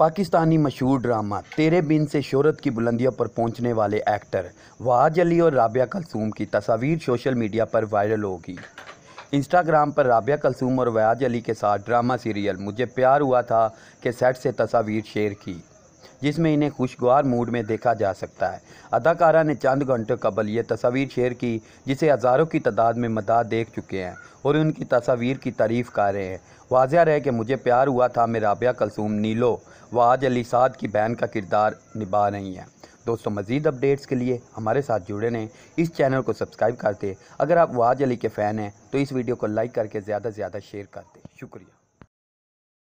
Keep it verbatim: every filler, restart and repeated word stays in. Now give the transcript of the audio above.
पाकिस्तानी मशहूर ड्रामा तेरे बिन से शोहरत की बुलंदियों पर पहुंचने वाले एक्टर वहाज अली और रबिया कलसूम की तस्वीर सोशल मीडिया पर वायरल होगी। इंस्टाग्राम पर रबिया कलसूम और वहाज अली के साथ ड्रामा सीरियल मुझे प्यार हुआ था के सेट से तस्वीर शेयर की, जिसमें इन्हें खुशगवार मूड में देखा जा सकता है। अदाकारा ने चंद घंटों कबल ये तस्वीर शेयर की, जिसे हज़ारों की तादाद में मदाह देख चुके हैं और उनकी तस्वीर की तारीफ़ कर रहे हैं। वाज़िया रहे कि मुझे प्यार हुआ था में रबिया कलसूम नीलो वहाज अली साद की बहन का किरदार निभा रही हैं। दोस्तों, मज़ीद अपडेट्स के लिए हमारे साथ जुड़े रहें, इस चैनल को सब्सक्राइब करते। अगर आप वहाज अली के फ़ैन हैं तो इस वीडियो को लाइक करके ज़्यादा से ज़्यादा शेयर करते। शुक्रिया।